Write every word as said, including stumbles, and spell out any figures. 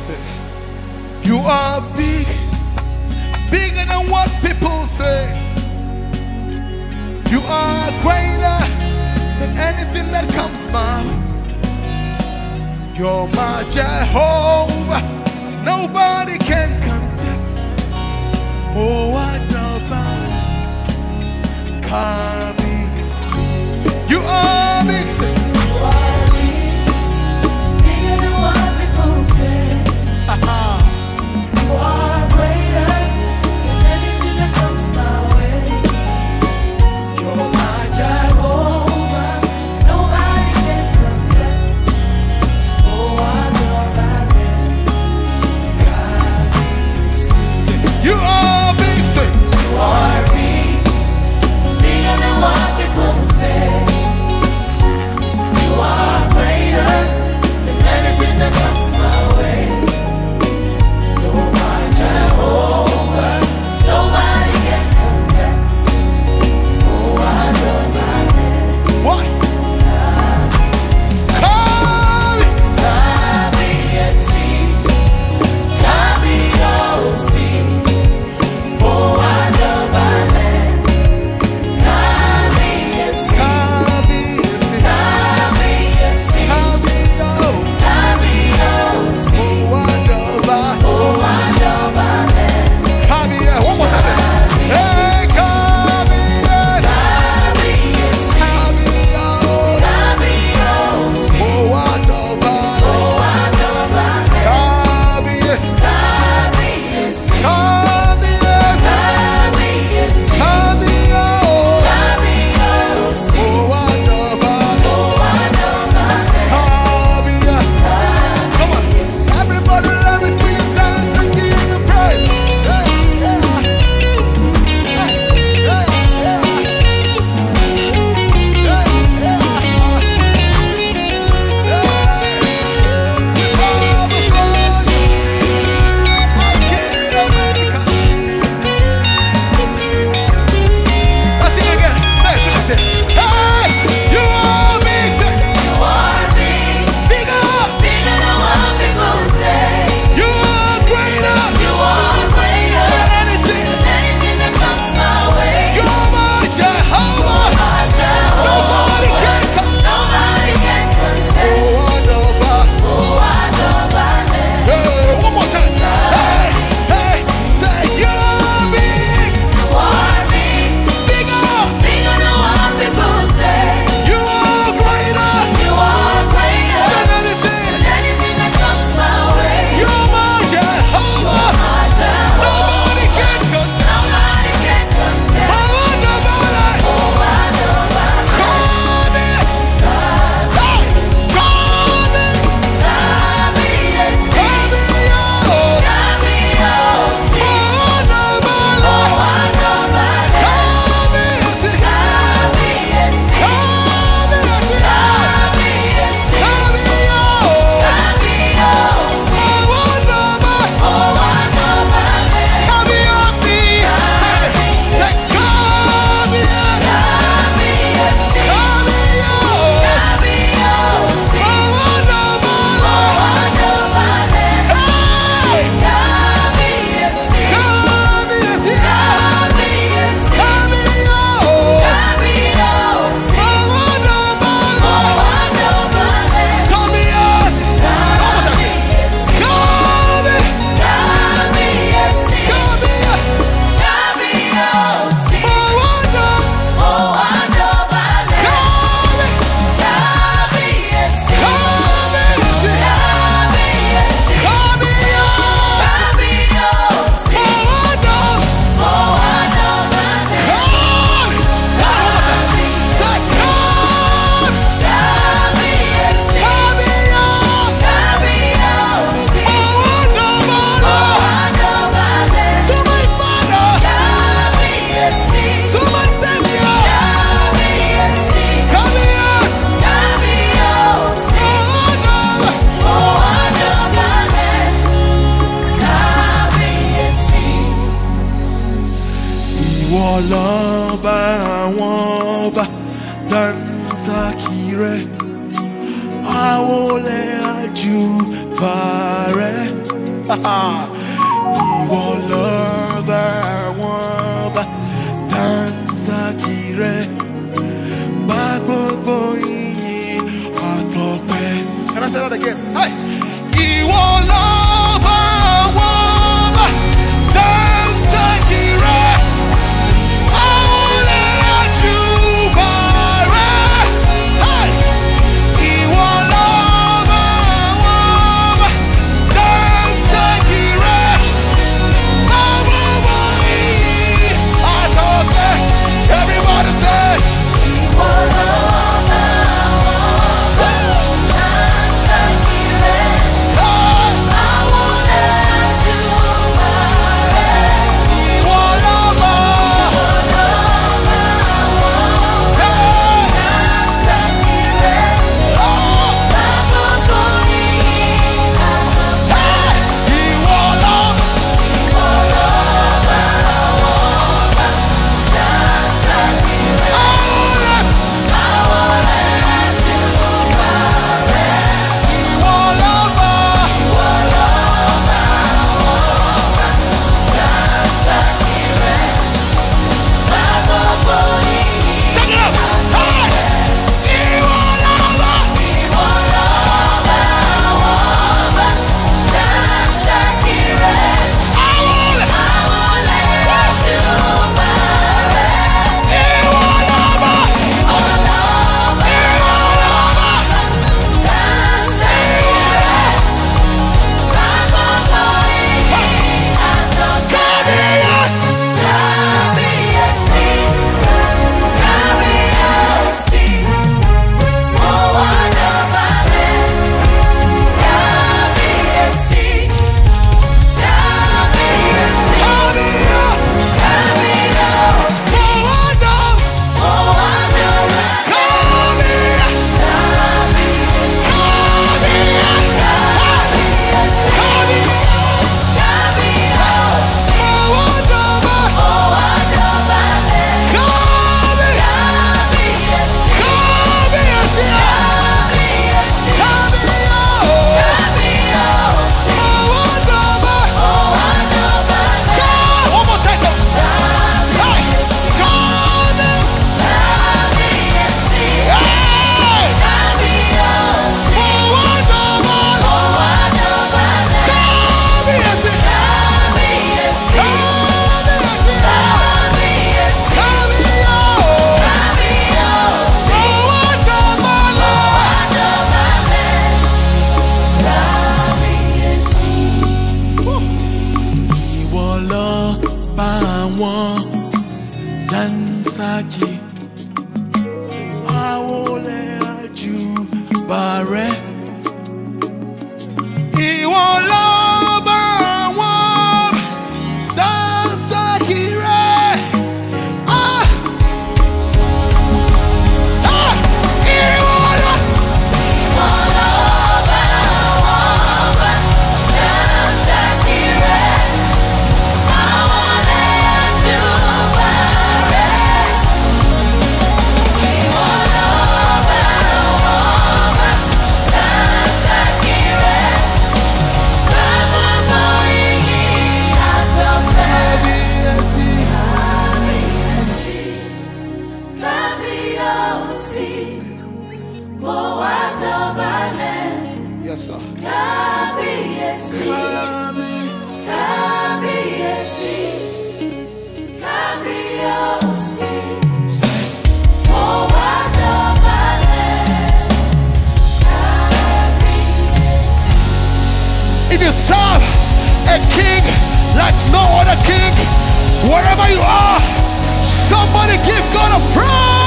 circumstances. You are big, bigger than what people say. You are greater than anything that comes by. You're my Jehovah, nobody can contest. Oh, I love Allah, Kabir. You are big. I will let you fare. Can I say that again? Hey! Saki, I will let you barre. He won't love and warm. That's a kire. Ah, ah, he won't love. He won't love and warm. That's a kire. I will let you barre. Yes, sir. K B S C. K B S C. K B O C. It is serve a king like no other king. Wherever you are, somebody give God a praise.